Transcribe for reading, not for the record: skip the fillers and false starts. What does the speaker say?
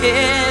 head.